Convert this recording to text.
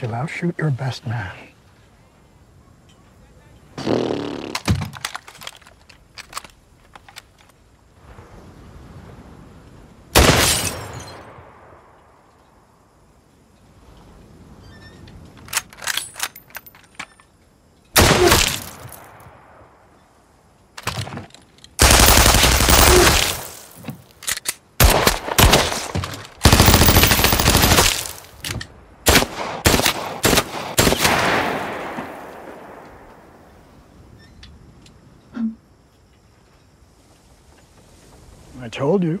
should outshoot your best man. I told you.